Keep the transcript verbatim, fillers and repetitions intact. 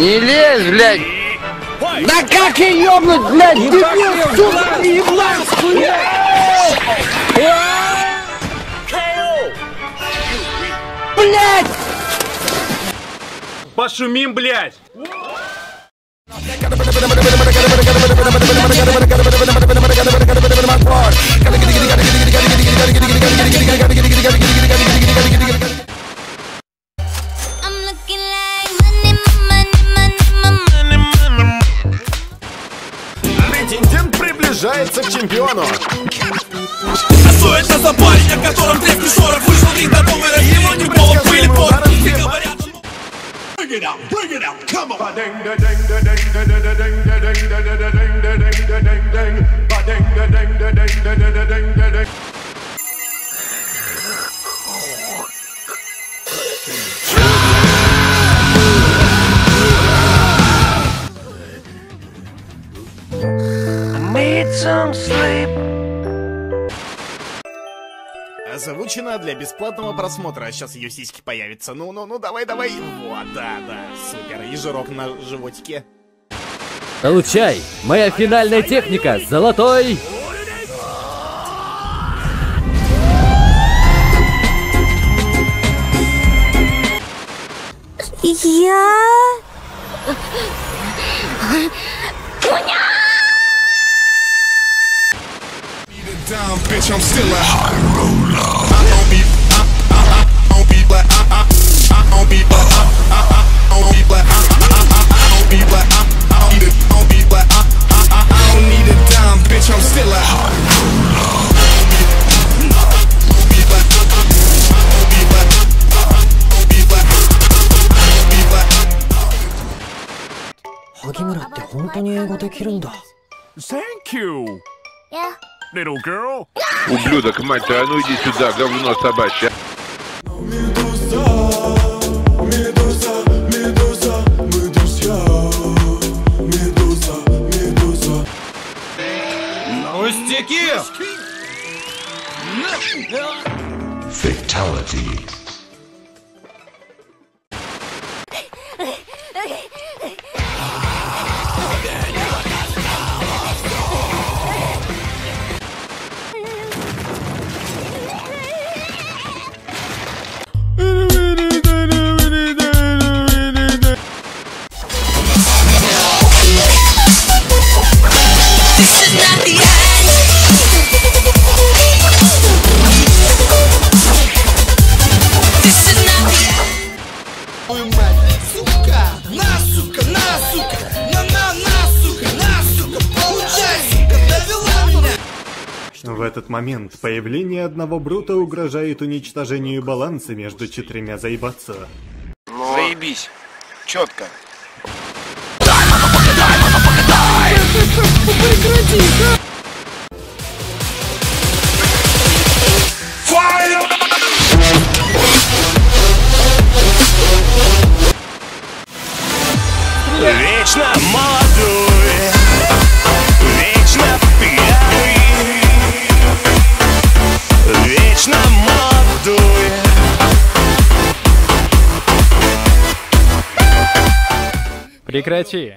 Не лезь, блядь! Да как ее ёбнуть, блядь! Не лезь, сука, не еблась! Блядь! Пошумим, блядь! Претендент приближается к чемпиону. А что это за парень, о котором треснет шорох? Вышел ты до дома, его не было, были подписи, говорят. Bring it out, bring it out, come on. Ba-ding, da-ding, da-ding, da-da-ding, da-ding, da-da-ding, da-ding, da-ding, da-ding, ba-ding, da-ding, da-ding, da-da-ding, da-ding. Need some sleep. Озвучена для бесплатного просмотра, а сейчас ее сиськи появятся. Ну, ну, ну, давай, давай. Вот, да, да, супер. И жирок на животике. Получай, моя финальная техника, золотой. Я... Хагимура, ты по-настоящему говоришь? Thank you. Yeah. Little girl. Ублюдок, мать твою, а ну иди сюда, говно собачье. Пустяки! Фаталити. В этот момент появление одного брута угрожает уничтожению баланса между четырьмя заебаться. Но... Заебись. Четко. Дай, мазафака, дай, мазафака, дай! Прекрати, да? Вечно молодой. Прекрати.